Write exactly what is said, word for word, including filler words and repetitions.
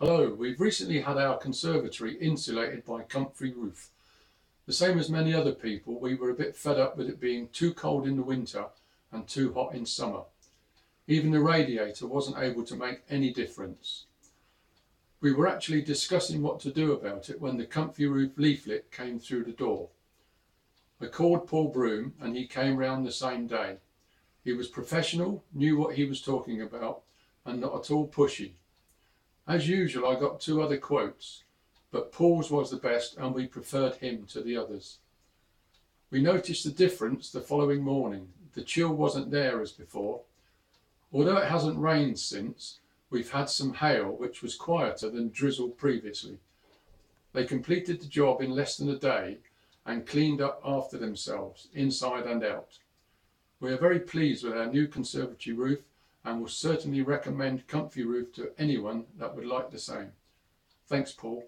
Hello, we've recently had our conservatory insulated by Comfy Roof. The same as many other people, we were a bit fed up with it being too cold in the winter and too hot in summer. Even the radiator wasn't able to make any difference. We were actually discussing what to do about it when the Comfy Roof leaflet came through the door. I called Paul Broome and he came round the same day. He was professional, knew what he was talking about and not at all pushy. As usual, I got two other quotes, but Paul's was the best and we preferred him to the others. We noticed the difference the following morning. The chill wasn't there as before. Although it hasn't rained since, we've had some hail which was quieter than drizzle previously. They completed the job in less than a day and cleaned up after themselves, inside and out. We are very pleased with our new conservatory roof and will certainly recommend Comfy Roof to anyone that would like the same. Thanks, Paul.